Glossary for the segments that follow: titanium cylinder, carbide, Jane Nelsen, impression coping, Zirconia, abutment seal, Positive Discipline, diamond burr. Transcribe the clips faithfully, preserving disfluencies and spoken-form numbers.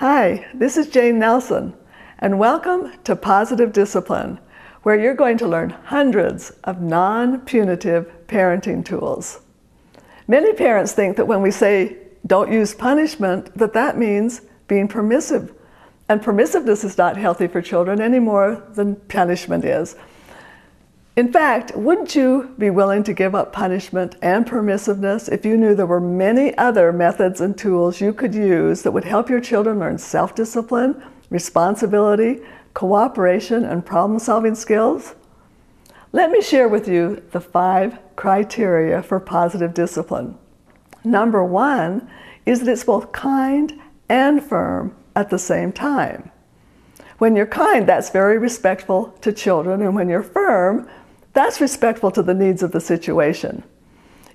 Hi, this is Jane Nelsen, and welcome to Positive Discipline, where you're going to learn hundreds of non-punitive parenting tools. Many parents think that when we say, don't use punishment, that that means being permissive. And permissiveness is not healthy for children any more than punishment is. In fact, wouldn't you be willing to give up punishment and permissiveness if you knew there were many other methods and tools you could use that would help your children learn self-discipline, responsibility, cooperation, and problem-solving skills? Let me share with you the five criteria for positive discipline. Number one is that it's both kind and firm at the same time. When you're kind, that's very respectful to children, and when you're firm, that's respectful to the needs of the situation.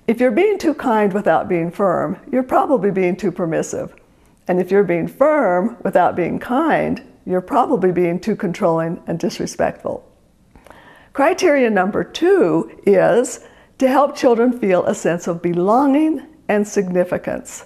If you're being too kind without being firm, you're probably being too permissive. And if you're being firm without being kind, you're probably being too controlling and disrespectful. Criteria number two is to help children feel a sense of belonging and significance.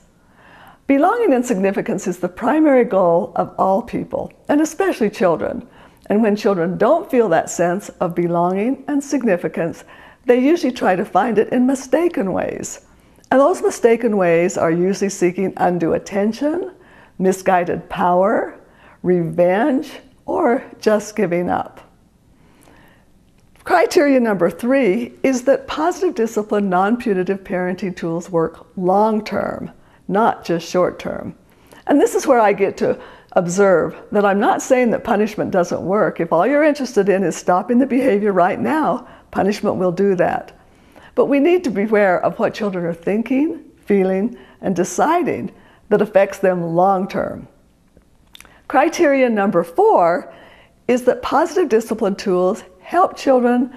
Belonging and significance is the primary goal of all people, and especially children. And when children don't feel that sense of belonging and significance, they usually try to find it in mistaken ways. And those mistaken ways are usually seeking undue attention, misguided power, revenge, or just giving up. Criteria number three is that positive discipline, non-punitive parenting tools work long-term, not just short-term. And this is where I get to observe that I'm not saying that punishment doesn't work. If all you're interested in is stopping the behavior right now, punishment will do that. But we need to be aware of what children are thinking, feeling, and deciding that affects them long-term. Criteria number four is that positive discipline tools help children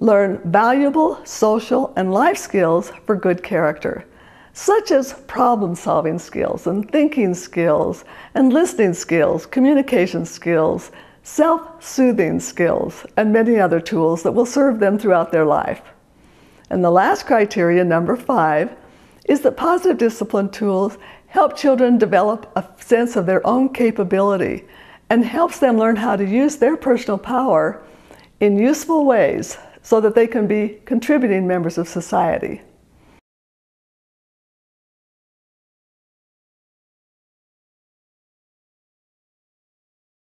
learn valuable social and life skills for good character, such as problem-solving skills and thinking skills and listening skills, communication skills, self-soothing skills, and many other tools that will serve them throughout their life. And the last criteria, number five, is that positive discipline tools help children develop a sense of their own capability and helps them learn how to use their personal power in useful ways so that they can be contributing members of society.